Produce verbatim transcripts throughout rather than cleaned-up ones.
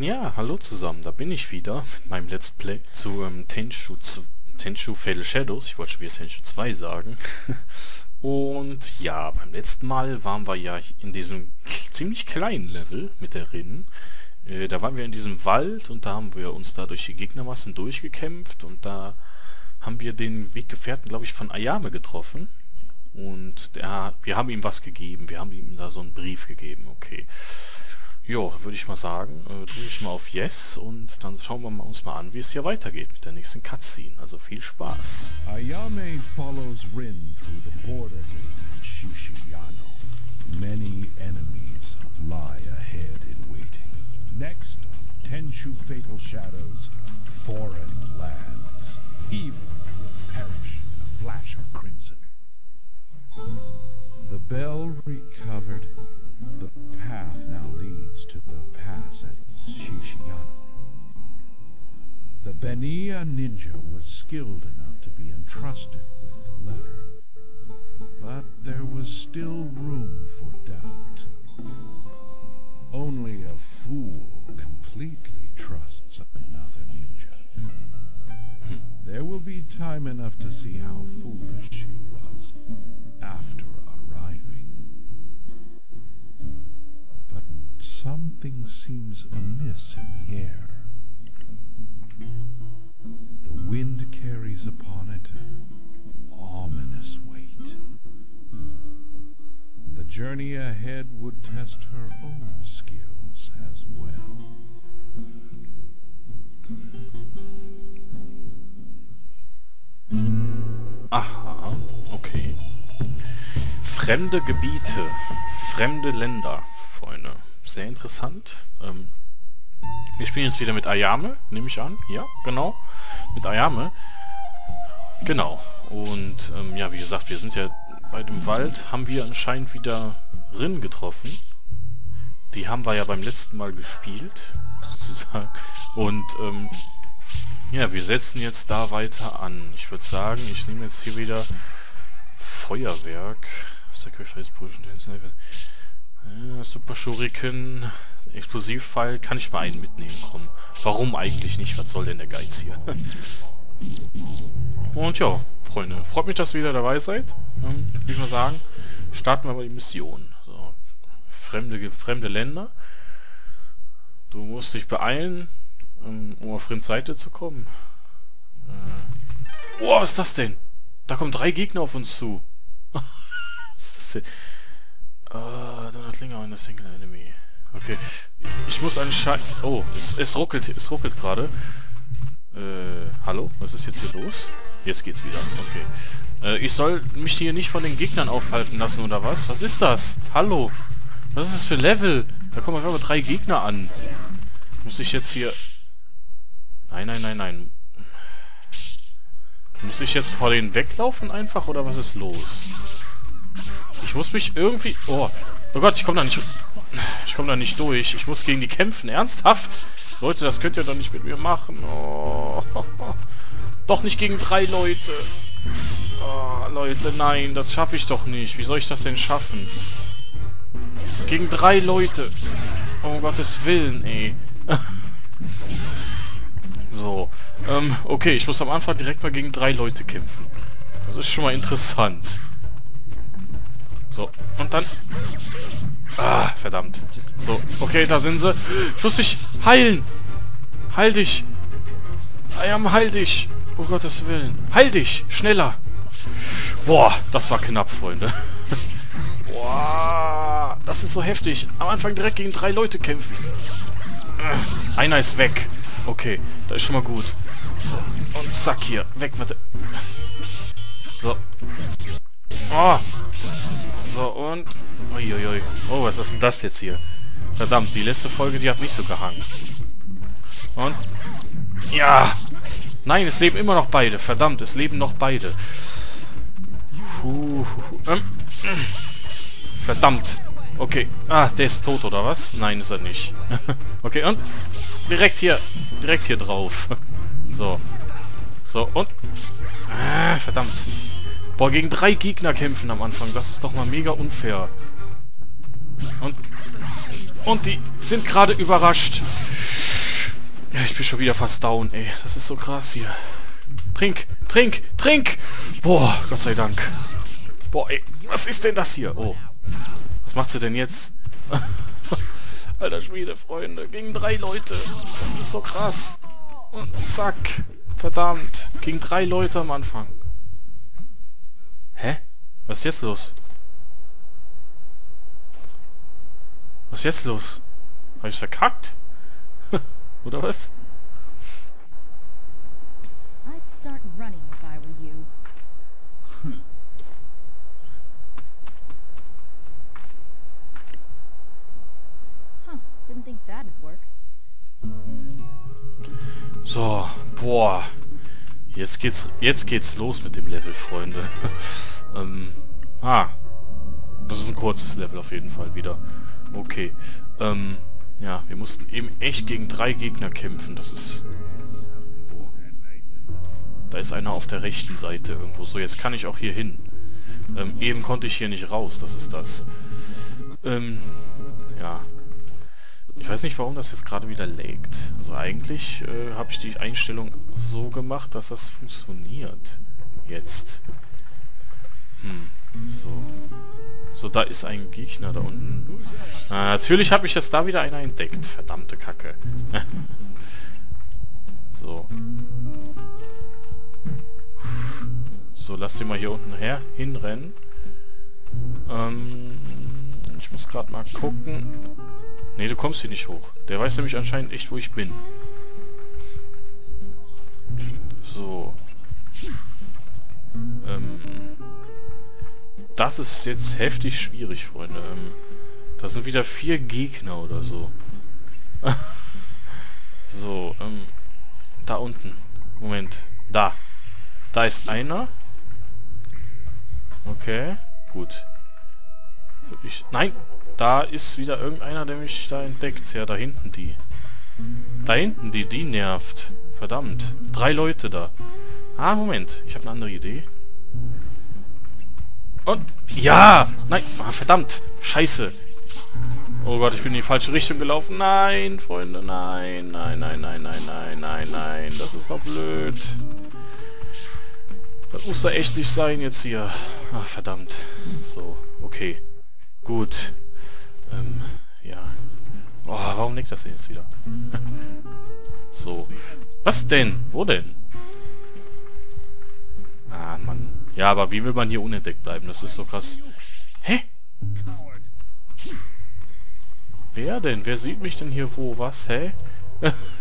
Ja, hallo zusammen, da bin ich wieder mit meinem Let's Play zu ähm, Tenchu, Tenchu Fatal Shadows. Ich wollte schon wieder Tenchu zwei sagen. Und ja, beim letzten Mal waren wir ja in diesem ziemlich kleinen Level mit der Rin. Äh, da waren wir in diesem Wald und da haben wir uns da durch die Gegnermassen durchgekämpft. Und da haben wir den Weggefährten, glaube ich, von Ayame getroffen. Und der, wir haben ihm was gegeben. Wir haben ihm da so einen Brief gegeben, okay. Jo, würde ich mal sagen, äh, drücke ich mal auf Yes und dann schauen wir mal, uns mal an, wie es hier weitergeht mit der nächsten Cutscene. Also viel Spaß. Ayame follows Rin through the border gate at Shishiyano. Many enemies lie ahead in waiting. Next, Tenchu Fatal Shadows, foreign lands. Evil will perish in a flash of crimson. The bell recovered. The path now leads to the pass at Shishiyano. The Benia Ninja was skilled enough to be entrusted with the letter, but there was still room for doubt. Only a fool completely trusts another ninja. There will be time enough to see how foolish she was after arriving. Something seems amiss in the air. The wind carries upon it an ominous weight. The journey ahead would test her own skills as well. Aha, okay. Fremde Gebiete, fremde Länder, Freunde. Sehr interessant. Ähm, wir spielen jetzt wieder mit Ayame, nehme ich an. Ja, genau. Mit Ayame. Genau. Und ähm, ja, wie gesagt, wir sind ja bei dem Wald, haben wir anscheinend wieder Rin getroffen. Die haben wir ja beim letzten Mal gespielt, sozusagen. Und ähm, ja, wir setzen jetzt da weiter an. Ich würde sagen, ich nehme jetzt hier wieder Feuerwerk. Super Schuriken, Explosivpfeil, kann ich mal einen mitnehmen, komm. Warum eigentlich nicht? Was soll denn der Geiz hier? Und ja, Freunde, freut mich, dass ihr wieder dabei seid. Ähm, würde ich mal sagen, starten wir mal die Mission. So, fremde, fremde Länder. Du musst dich beeilen, ähm, um auf Rins Seite zu kommen. Äh. Oh, was ist das denn? Da kommen drei Gegner auf uns zu. Was ist das denn? Ah, da hat Linger eine Single Enemy. Okay. Ich muss anscheinend... Oh, es, es ruckelt, es ruckelt gerade. Äh, hallo? Was ist jetzt hier los? Jetzt geht's wieder. Okay. Äh, ich soll mich hier nicht von den Gegnern aufhalten lassen, oder was? Was ist das? Hallo? Was ist das für ein Level? Da kommen auf einmal drei Gegner an. Muss ich jetzt hier... Nein, nein, nein, nein. Muss ich jetzt vor denen weglaufen einfach, oder was ist los? Ich muss mich irgendwie... Oh, oh Gott, ich komme da nicht... Ich komme da nicht durch. Ich muss gegen die kämpfen. Ernsthaft? Leute, das könnt ihr doch nicht mit mir machen. Oh. Doch nicht gegen drei Leute. Oh, Leute, nein, das schaffe ich doch nicht. Wie soll ich das denn schaffen? Gegen drei Leute. Um Gottes Willen, ey. So. Ähm, okay, ich muss am Anfang direkt mal gegen drei Leute kämpfen. Das ist schon mal interessant. So, und dann... Ah, verdammt. So, okay, da sind sie. Ich muss dich heilen. Heil dich. Ayam, heil dich. Oh Gottes Willen. Heil dich. Schneller. Boah, das war knapp, Freunde. Boah, das ist so heftig. Am Anfang direkt gegen drei Leute kämpfen. Einer ist weg. Okay, da ist schon mal gut. Und zack hier. Weg, warte. So. Oh. So, und... Uiuiui. Oh, was ist denn das jetzt hier? Verdammt, die letzte Folge, die hat mich so gehangen. Und... Ja! Nein, es leben immer noch beide. Verdammt, es leben noch beide. Puh, ähm. Verdammt. Okay. Ah, der ist tot, oder was? Nein, ist er nicht. Okay, und... Direkt hier. Direkt hier drauf. So. So, und... Ah, verdammt. Boah, gegen drei Gegner kämpfen am Anfang. Das ist doch mal mega unfair. Und, und die sind gerade überrascht. Ja, ich bin schon wieder fast down, ey. Das ist so krass hier. Trink, trink, trink! Boah, Gott sei Dank. Boah, ey, was ist denn das hier? Oh. Was macht sie denn jetzt? Alter Schwede, Freunde. Gegen drei Leute. Das ist so krass. Und zack. Verdammt. Gegen drei Leute am Anfang. Hä? Was ist jetzt los? Was ist jetzt los? Hab ich's verkackt? Oder was? Hm. So, boah. Jetzt geht's jetzt geht's los mit dem Level, Freunde. ähm, ah. Das ist ein kurzes Level auf jeden Fall wieder. Okay. Ähm, ja, wir mussten eben echt gegen drei Gegner kämpfen. Das ist... Oh. Da ist einer auf der rechten Seite irgendwo. So, jetzt kann ich auch hier hin. Ähm, eben konnte ich hier nicht raus. Das ist das. Ähm, ja. Ich weiß nicht, warum das jetzt gerade wieder laggt. Also eigentlich äh, habe ich die Einstellung so gemacht, dass das funktioniert. Jetzt. Hm. So. So, da ist ein Gegner da unten. Na, natürlich habe ich jetzt da wieder einer entdeckt. Verdammte Kacke. So. So, lass den mal hier unten her hinrennen. Ähm, ich muss gerade mal gucken. Ne, du kommst hier nicht hoch. Der weiß nämlich anscheinend echt, wo ich bin. So. Ähm... Das ist jetzt heftig schwierig, Freunde. Da sind wieder vier Gegner oder so. So, ähm... Da unten. Moment. Da. Da ist einer. Okay. Gut. Ich, nein! Da ist wieder irgendeiner, der mich da entdeckt. Ja, da hinten die. Da hinten die, die nervt. Verdammt. Drei Leute da. Ah, Moment. Ich habe eine andere Idee. Und... Ja! Nein! Ah, verdammt! Scheiße! Oh Gott, ich bin in die falsche Richtung gelaufen. Nein, Freunde, nein, nein, nein, nein, nein, nein, nein, nein. Das ist doch blöd. Das muss da echt nicht sein jetzt hier. Ach, verdammt. So, okay. Gut. Ähm, ja. Oh, warum nickt das denn jetzt wieder? So. Was denn? Wo denn? Ah, Mann. Ja, aber wie will man hier unentdeckt bleiben? Das ist so krass. Hä? Wer denn? Wer sieht mich denn hier wo? Was? Hä?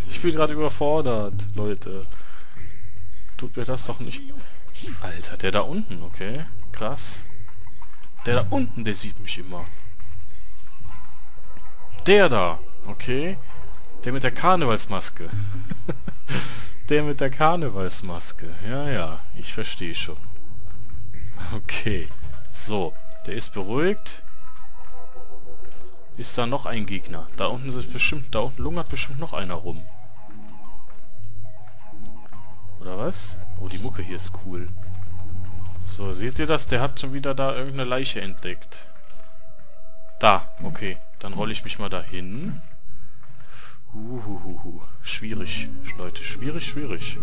Ich bin gerade überfordert, Leute. Tut mir das doch nicht... Alter, der da unten, okay. Krass. Der da unten, der sieht mich immer. Der da, okay. Der mit der Karnevalsmaske. Der mit der Karnevalsmaske. Ja, ja, ich verstehe schon. Okay. So, der ist beruhigt. Ist da noch ein Gegner? Da unten ist bestimmt, da unten lungert bestimmt noch einer rum. Oder was? Oh, die Mucke hier ist cool. So, seht ihr das? Der hat schon wieder da irgendeine Leiche entdeckt. Da, okay. Dann rolle ich mich mal dahin. Uhuhuhu. Schwierig, Leute. Schwierig, schwierig.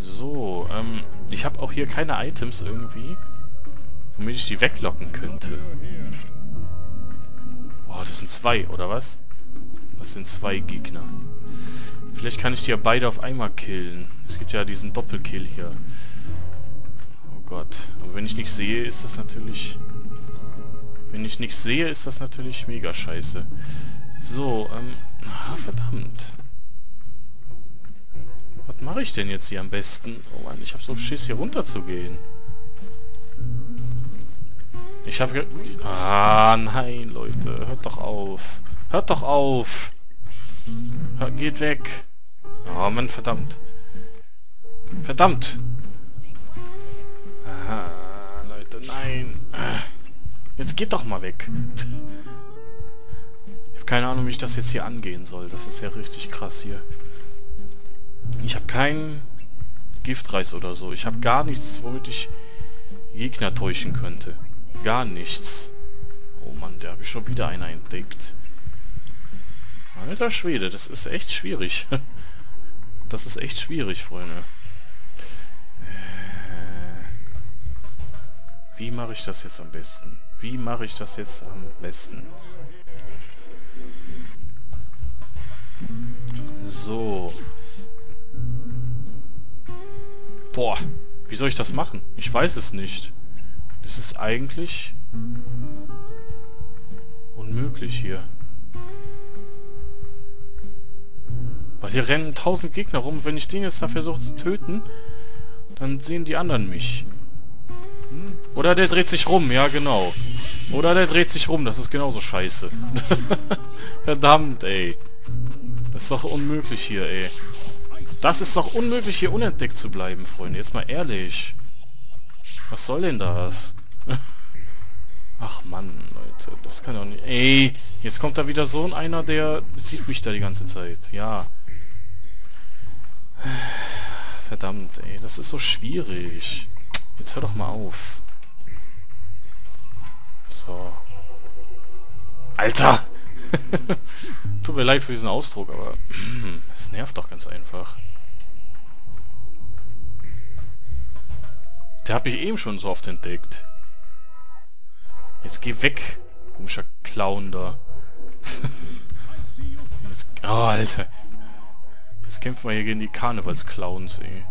So, ähm, ich habe auch hier keine Items irgendwie, womit ich die weglocken könnte. Oh, das sind zwei, oder was? Das sind zwei Gegner. Vielleicht kann ich die ja beide auf einmal killen. Es gibt ja diesen Doppelkill hier. Oh Gott. Aber wenn ich nichts sehe, ist das natürlich... Wenn ich nichts sehe, ist das natürlich mega scheiße. So, ähm... Ah, verdammt. Was mache ich denn jetzt hier am besten? Oh Mann, ich habe so Schiss, hier runter zu gehen. Ich habe... Ge ah, nein, Leute. Hört doch auf. Hört doch auf. Hört, geht weg. Oh Mann, verdammt. Verdammt. Aha, Leute, nein. Jetzt geht doch mal weg. Ich habe keine Ahnung, wie ich das jetzt hier angehen soll. Das ist ja richtig krass hier. Ich habe keinen Giftreis oder so. Ich habe gar nichts, womit ich Gegner täuschen könnte. Gar nichts. Oh Mann, da habe ich schon wieder einer entdeckt. Alter Schwede, das ist echt schwierig. Das ist echt schwierig, Freunde. Wie mache ich das jetzt am besten? Wie mache ich das jetzt am besten? So. Boah, wie soll ich das machen? Ich weiß es nicht. Das ist eigentlich unmöglich hier. Weil hier rennen tausend Gegner rum. Wenn ich den jetzt da versuche zu töten, dann sehen die anderen mich. Oder der dreht sich rum, ja genau. Oder der dreht sich rum, das ist genauso scheiße. Verdammt, ey. Das ist doch unmöglich hier, ey. Das ist doch unmöglich, hier unentdeckt zu bleiben, Freunde. Jetzt mal ehrlich. Was soll denn das? Ach Mann, Leute. Das kann doch nicht... Ey, jetzt kommt da wieder so ein einer, der sieht mich da die ganze Zeit. Ja. Verdammt, ey. Das ist so schwierig. Jetzt hör doch mal auf. So. Alter! Tut mir leid für diesen Ausdruck, aber es nervt doch ganz einfach. Der hat mich eben schon so oft entdeckt. Jetzt geh weg, komischer Clown da. Jetzt, oh, Alter. Jetzt kämpfen wir hier gegen die Karnevals-Clowns, ey.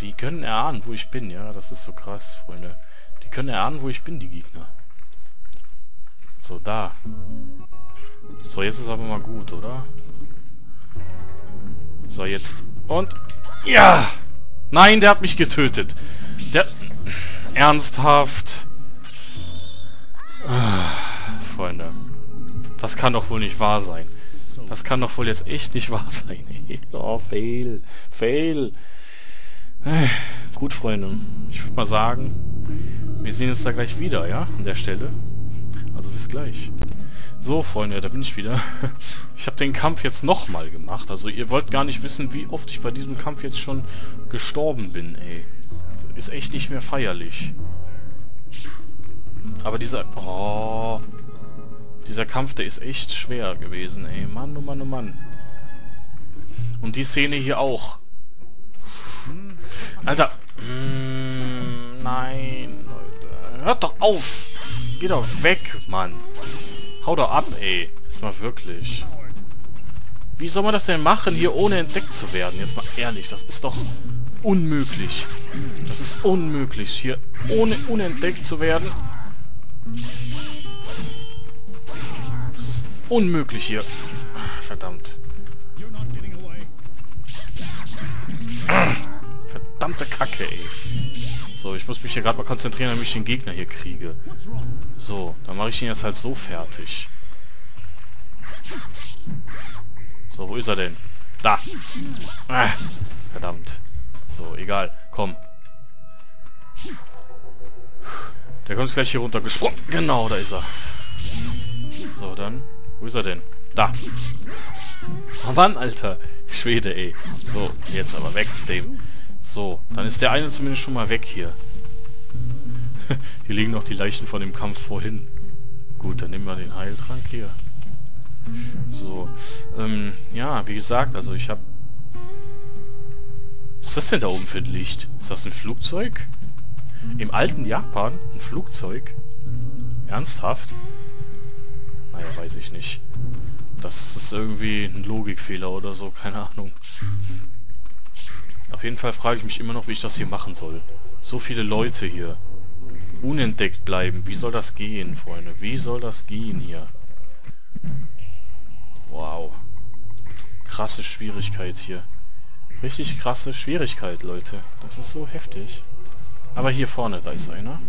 Die können erahnen, wo ich bin, ja, das ist so krass, Freunde. Die können erahnen, wo ich bin, die Gegner. So, da. So, jetzt ist aber mal gut, oder? So, jetzt. Und... Ja! Nein, der hat mich getötet. Der... Ernsthaft. Ah, Freunde. Das kann doch wohl nicht wahr sein. Das kann doch wohl jetzt echt nicht wahr sein. Oh, fail. Fail. Gut, Freunde, ich würde mal sagen, wir sehen uns da gleich wieder, ja, an der Stelle. Also bis gleich. So, Freunde, da bin ich wieder. Ich habe den Kampf jetzt nochmal gemacht. Also ihr wollt gar nicht wissen, wie oft ich bei diesem Kampf jetzt schon gestorben bin, ey. Das ist echt nicht mehr feierlich. Aber dieser... Oh, dieser Kampf, der ist echt schwer gewesen, ey. Mann, oh Mann, oh Mann. Und die Szene hier auch. Alter. Mm, nein, Leute. Hört doch auf. Geh doch weg, Mann. Hau doch ab, ey. Jetzt mal wirklich. Wie soll man das denn machen, hier ohne entdeckt zu werden? Jetzt mal ehrlich, das ist doch unmöglich. Das ist unmöglich, hier ohne unentdeckt zu werden. Das ist unmöglich hier. Verdammt. Verdammte Kacke, ey. So, ich muss mich hier gerade mal konzentrieren, damit ich den Gegner hier kriege. So, dann mache ich ihn jetzt halt so fertig. So, wo ist er denn? Da! Ah, verdammt. So, egal. Komm. Der kommt gleich hier runter gesprungen. Genau, da ist er. So, dann. Wo ist er denn? Da! Oh Mann, Alter. Schwede, ey. So, jetzt aber weg mit dem. So, dann ist der eine zumindest schon mal weg hier. Hier liegen noch die Leichen von dem Kampf vorhin. Gut, dann nehmen wir den Heiltrank hier. So. Ähm, ja, wie gesagt, also ich habe... Was ist das denn da oben für ein Licht? Ist das ein Flugzeug? Im alten Japan? Ein Flugzeug? Ernsthaft? Naja, weiß ich nicht. Das ist irgendwie ein Logikfehler oder so, keine Ahnung. Auf jeden Fall frage ich mich immer noch, wie ich das hier machen soll. So viele Leute hier. Unentdeckt bleiben. Wie soll das gehen, Freunde? Wie soll das gehen hier? Wow. Krasse Schwierigkeit hier. Richtig krasse Schwierigkeit, Leute. Das ist so heftig. Aber hier vorne, da ist einer.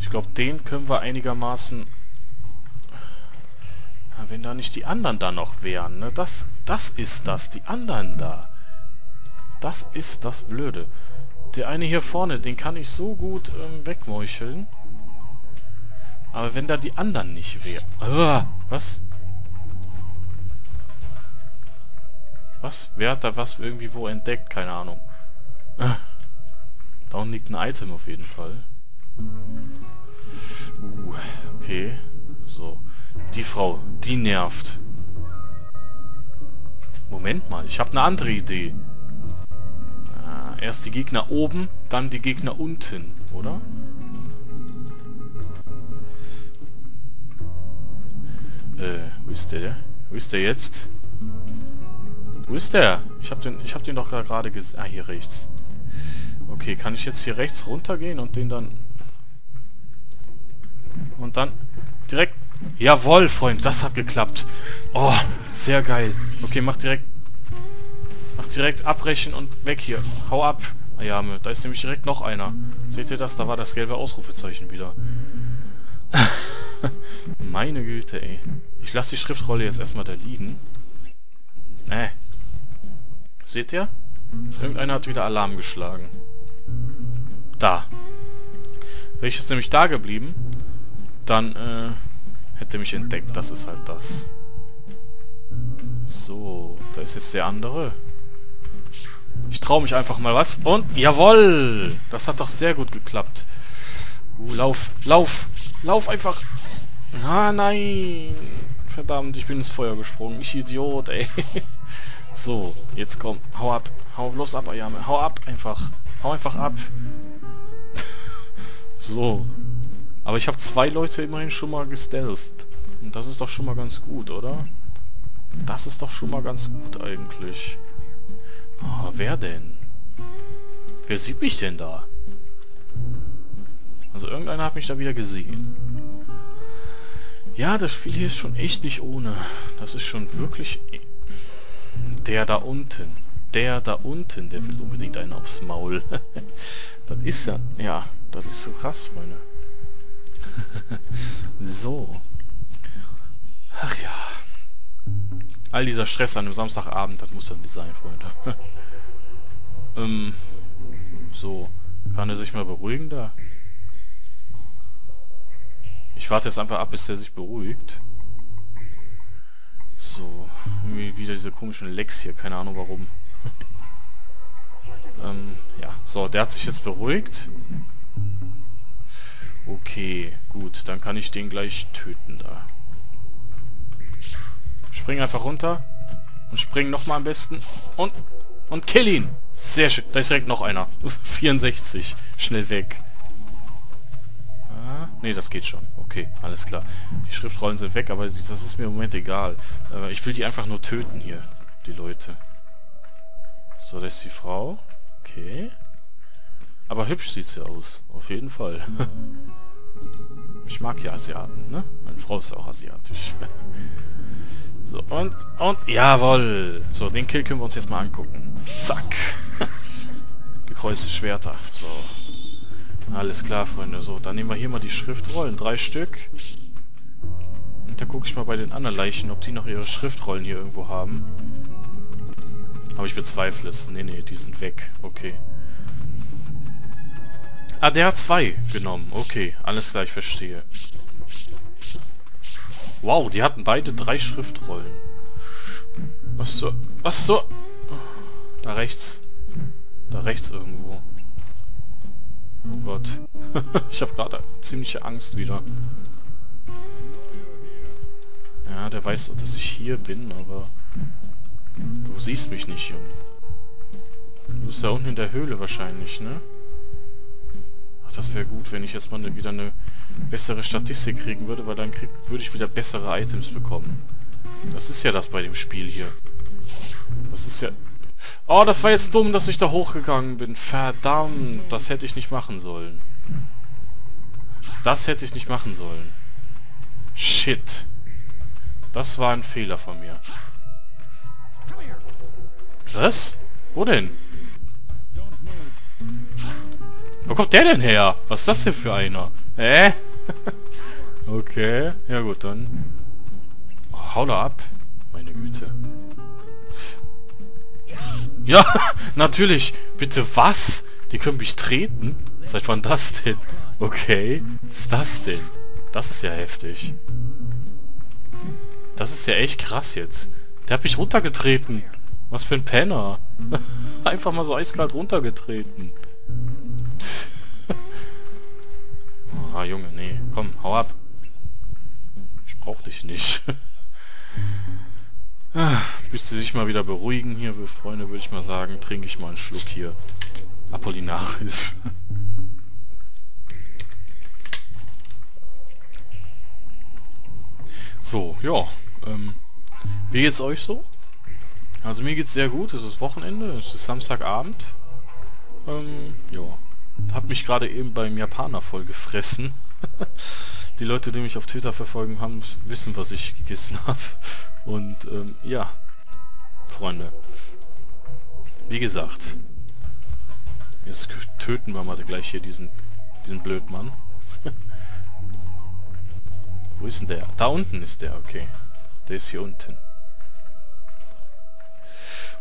Ich glaube, den können wir einigermaßen... Wenn da nicht die anderen da noch wären, ne? Das, das ist das, die anderen da. Das ist das Blöde. Der eine hier vorne, den kann ich so gut ähm, wegmeucheln. Aber wenn da die anderen nicht wären... Ah, was? Was? Wer hat da was irgendwie wo entdeckt? Keine Ahnung. Ah, da unten liegt ein Item auf jeden Fall. Uh, okay. So, die Frau, die nervt. Moment mal, ich habe eine andere Idee. Ah, erst die Gegner oben, dann die Gegner unten, oder? Äh, wo ist der? Wo ist der jetzt? Wo ist der? Ich habe den, ich habe den doch gerade gesehen. Ah, hier rechts. Okay, kann ich jetzt hier rechts runtergehen und den dann... Und dann direkt... Jawohl, Freund, das hat geklappt. Oh, sehr geil. Okay, mach direkt... Mach direkt abbrechen und weg hier. Hau ab. Ayame, da ist nämlich direkt noch einer. Seht ihr das? Da war das gelbe Ausrufezeichen wieder. Meine Güte, ey. Ich lasse die Schriftrolle jetzt erstmal da liegen. Äh. Seht ihr? Irgendeiner hat wieder Alarm geschlagen. Da. Wäre ich jetzt nämlich da geblieben, dann äh, hätte er mich entdeckt. Das ist halt das. So, da ist jetzt der andere. Ich traue mich einfach mal was. Und, jawohl! Das hat doch sehr gut geklappt. Uh, lauf, lauf, lauf einfach. Ah, nein. Verdammt, ich bin ins Feuer gesprungen. Ich Idiot, ey. So, jetzt komm. Hau ab. Hau bloß ab, Ayame. Hau ab einfach. Hau einfach ab. So. Aber ich habe zwei Leute immerhin schon mal gestealthed. Und das ist doch schon mal ganz gut, oder? Das ist doch schon mal ganz gut eigentlich. Oh, wer denn? Wer sieht mich denn da? Also irgendeiner hat mich da wieder gesehen. Ja, das Spiel hier ist schon echt nicht ohne. Das ist schon wirklich... Der da unten. Der da unten, der will unbedingt einen aufs Maul. Das ist ja... Ja, das ist so krass, Freunde. So. Ach ja. All dieser Stress an einem Samstagabend, das muss dann nicht sein, Freunde. ähm, so. Kann er sich mal beruhigen da? Ich warte jetzt einfach ab, bis der sich beruhigt. So. Irgendwie wieder diese komischen Lecks hier. Keine Ahnung warum. ähm, ja. So, der hat sich jetzt beruhigt. Okay, gut. Dann kann ich den gleich töten da. Spring einfach runter. Und spring nochmal am besten. Und, und kill ihn. Sehr schön. Da ist direkt noch einer. vierundsechzig. Schnell weg. Ah, nee, das geht schon. Okay, alles klar. Die Schriftrollen sind weg, aber das ist mir im Moment egal. Aber ich will die einfach nur töten hier, die Leute. So, da ist die Frau. Okay. Aber hübsch sieht sie aus. Auf jeden Fall. Ich mag ja Asiaten, ne? Meine Frau ist auch asiatisch. So, und, und, jawohl. So, den Kill können wir uns jetzt mal angucken. Zack. Gekreuzte Schwerter. So. Alles klar, Freunde. So, dann nehmen wir hier mal die Schriftrollen. Drei Stück. Und da gucke ich mal bei den anderen Leichen, ob die noch ihre Schriftrollen hier irgendwo haben. Aber ich bezweifle es. Nee, nee, die sind weg. Okay. Ah, der hat zwei genommen. Okay, alles klar, ich verstehe. Wow, die hatten beide drei Schriftrollen. Was so? Was so? Da rechts. Da rechts irgendwo. Oh Gott. Ich habe gerade ziemliche Angst wieder. Ja, der weiß, dass ich hier bin, aber... Du siehst mich nicht, Junge. Du bist da unten in der Höhle wahrscheinlich, ne? Ach, das wäre gut, wenn ich jetzt mal wieder eine bessere Statistik kriegen würde, weil dann krieg, würde ich wieder bessere Items bekommen. Das ist ja das bei dem Spiel hier. Das ist ja... Oh, das war jetzt dumm, dass ich da hochgegangen bin. Verdammt, das hätte ich nicht machen sollen. Das hätte ich nicht machen sollen. Shit. Das war ein Fehler von mir. Was? Wo denn? Wo kommt der denn her? Was ist das denn für einer? Hä? Okay. Ja gut, dann. Oh, hau da ab. Meine Güte. Ja, natürlich. Bitte was? Die können mich treten? Seit wann das denn? Okay. Was ist das denn? Das ist ja heftig. Das ist ja echt krass jetzt. Der hat mich runtergetreten. Was für ein Penner. Einfach mal so eiskalt runtergetreten. Ah, Junge, nee. Komm, hau ab. Ich brauch dich nicht. Bis sie sich mal wieder beruhigen hier, Freunde, würde ich mal sagen, trinke ich mal einen Schluck hier Apollinaris. So, ja. Ähm, wie geht's euch so? Also mir geht's sehr gut. Es ist Wochenende, es ist Samstagabend. Ähm, ja. Hab mich gerade eben beim Japaner voll gefressen. Die Leute, die mich auf Twitter verfolgen haben, wissen, was ich gegessen habe. Und ähm, ja, Freunde. Wie gesagt. Jetzt töten wir mal gleich hier diesen, diesen Blödmann. Wo ist denn der? Da unten ist der, okay. Der ist hier unten.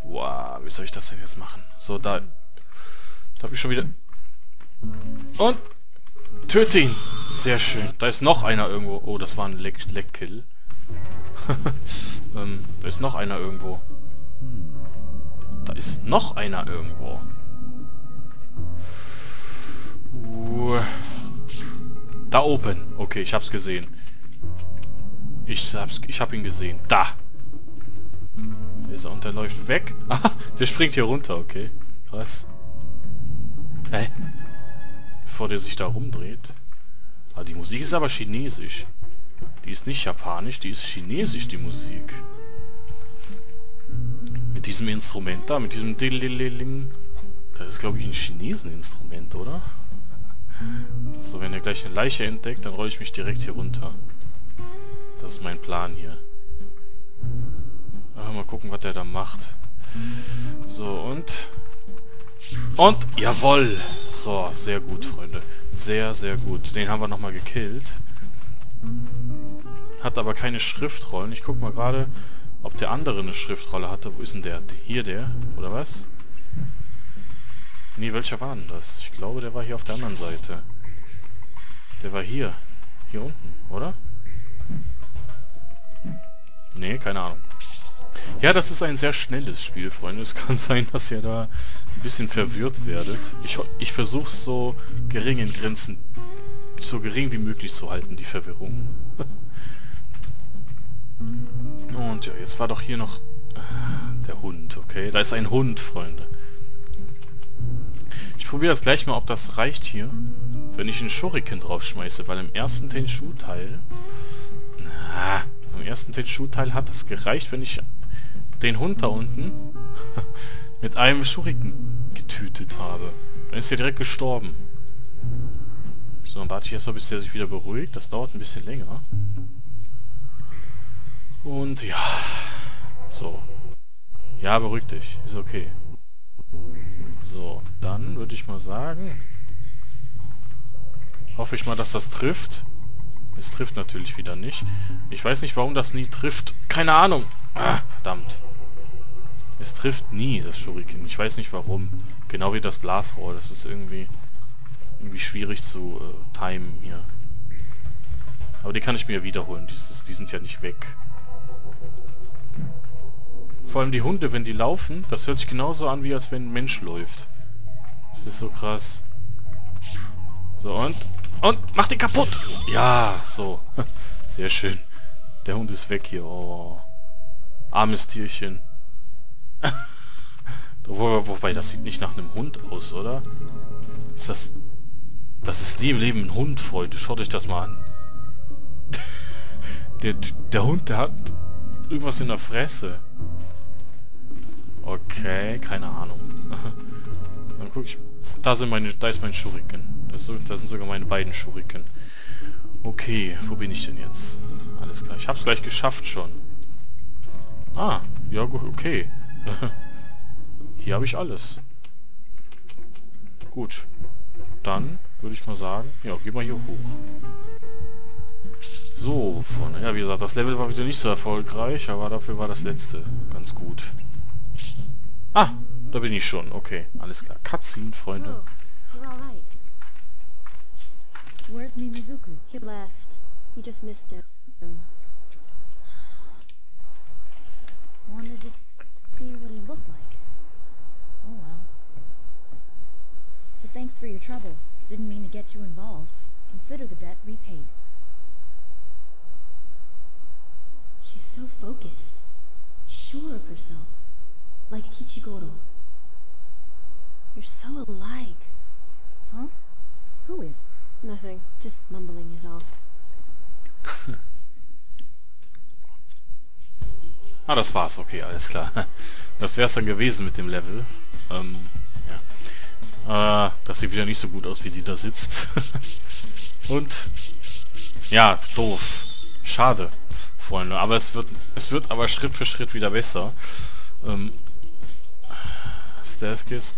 Wow, wie soll ich das denn jetzt machen? So, da... Da hab ich schon wieder... Und... Töte ihn! Sehr schön. Da ist noch einer irgendwo. Oh, das war ein Leck-Kill. ähm, da ist noch einer irgendwo. Da ist noch einer irgendwo. Uh, da oben. Okay, ich hab's gesehen. Ich hab's, ich hab ihn gesehen. Da! Der ist, und der läuft weg. Ah, der springt hier runter, okay. Krass. Hä? Bevor der sich da rumdreht. Ah, die Musik ist aber chinesisch. Die ist nicht japanisch, die ist chinesisch, die Musik. Mit diesem Instrument da, mit diesem Dililing. Das ist, glaube ich, ein Chineseninstrument, oder? So, wenn er gleich eine Leiche entdeckt, dann roll ich mich direkt hier runter. Das ist mein Plan hier. Ah, mal gucken, was der da macht. So, und... Und, jawohl! So, sehr gut, Freunde. Sehr, sehr gut. Den haben wir nochmal gekillt. Hat aber keine Schriftrollen. Ich guck mal gerade, ob der andere eine Schriftrolle hatte. Wo ist denn der? Hier der? Oder was? Nee, welcher war denn das? Ich glaube, der war hier auf der anderen Seite. Der war hier. Hier unten, oder? Nee, keine Ahnung. Ja, das ist ein sehr schnelles Spiel, Freunde. Es kann sein, dass ihr da ein bisschen verwirrt werdet. Ich, ich versuche es so gering in Grenzen, so gering wie möglich zu halten, die Verwirrung. Und ja, jetzt war doch hier noch der Hund, okay? Da ist ein Hund, Freunde. Ich probiere das gleich mal, ob das reicht hier, wenn ich einen Shuriken draufschmeiße, weil im ersten Tenchu-Teil... Na, im ersten Tenchu-Teil hat das gereicht, wenn ich den Hund da unten mit einem Shuriken getötet habe. Dann ist er direkt gestorben. So, dann warte ich erstmal, bis der sich wieder beruhigt. Das dauert ein bisschen länger. Und ja. So. Ja, beruhig dich. Ist okay. So, dann würde ich mal sagen... Hoffe ich mal, dass das trifft. Es trifft natürlich wieder nicht. Ich weiß nicht, warum das nie trifft. Keine Ahnung. Ah, verdammt. Es trifft nie, das Shuriken. Ich weiß nicht, warum. Genau wie das Blasrohr. Das ist irgendwie irgendwie schwierig zu äh, timen hier. Aber die kann ich mir wiederholen. Dieses, die sind ja nicht weg. Vor allem die Hunde, wenn die laufen, das hört sich genauso an, wie als wenn ein Mensch läuft. Das ist so krass. So, und... Und mach den kaputt! Ja, so. Sehr schön. Der Hund ist weg hier. Oh. Armes Tierchen. Wo, wobei, das sieht nicht nach einem Hund aus, oder? Ist das... Das ist nie im Leben ein Hund, Freunde. Schaut euch das mal an. der, der Hund, der hat irgendwas in der Fresse. Okay, keine Ahnung. Dann guck ich... Da sind meine... Da ist mein Shuriken. Das sind sogar meine beiden Shuriken. Okay, wo bin ich denn jetzt? Alles klar, ich hab's gleich geschafft schon. Ah, ja gut, okay. Hier habe ich alles. Gut. Dann würde ich mal sagen, ja, geh mal hier hoch. So, vorne. Ja, wie gesagt, das Level war wieder nicht so erfolgreich, aber dafür war das letzte ganz gut. Ah, da bin ich schon. Okay, alles klar. Cutscene, Freunde. Where's Mimizuku? He left. You just missed him. Wanted to see what he looked like. Oh well. But thanks for your troubles. Didn't mean to get you involved. Consider the debt repaid. so focused, sure of herself, like Kichigoro. You're so alike. Huh? Who is? Nothing. Just mumbling is all. Ah, das war's. Okay, alles klar. Das wär's dann gewesen mit dem Level. Ähm, ja. Äh, das sieht wieder nicht so gut aus, wie die da sitzt. Und... ja, doof. Schade, Freunde. Aber es wird es wird aber Schritt für Schritt wieder besser. Ähm... Stairs-Kills.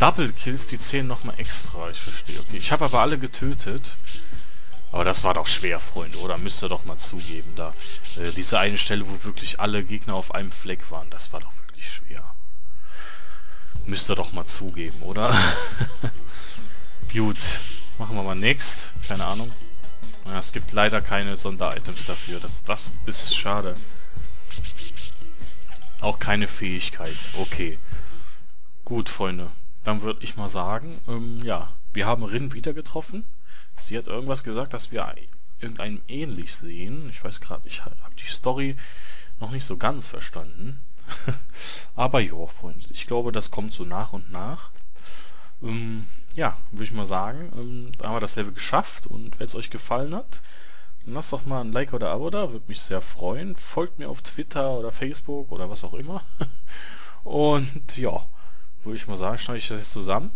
Double Kills, die zählen nochmal extra. Ich verstehe. Okay, ich habe aber alle getötet. Aber das war doch schwer, Freunde, oder? Müsst ihr doch mal zugeben, da. Äh, diese eine Stelle, wo wirklich alle Gegner auf einem Fleck waren, das war doch wirklich schwer. Müsst ihr doch mal zugeben, oder? Gut. Machen wir mal next. Keine Ahnung. Ja, es gibt leider keine Sonderitems dafür. Das, das ist schade. Auch keine Fähigkeit. Okay. Gut, Freunde. Dann würde ich mal sagen, ähm, ja, wir haben Rin wieder getroffen. Sie hat irgendwas gesagt, dass wir irgendeinem ähnlich sehen. Ich weiß gerade, ich habe die Story noch nicht so ganz verstanden. Aber jo, Freunde, ich glaube, das kommt so nach und nach. Ähm, ja, würde ich mal sagen, ähm, da haben wir das Level geschafft. Und wenn es euch gefallen hat, dann lasst doch mal ein Like oder Abo da. Würde mich sehr freuen. Folgt mir auf Twitter oder Facebook oder was auch immer. Und ja, würde ich mal sagen, schneide ich das jetzt zusammen.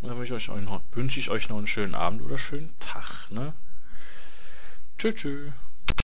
Und dann wünsche ich, euch noch, wünsche ich euch noch einen schönen Abend oder schönen Tag, ne? Tschüss, tschüss.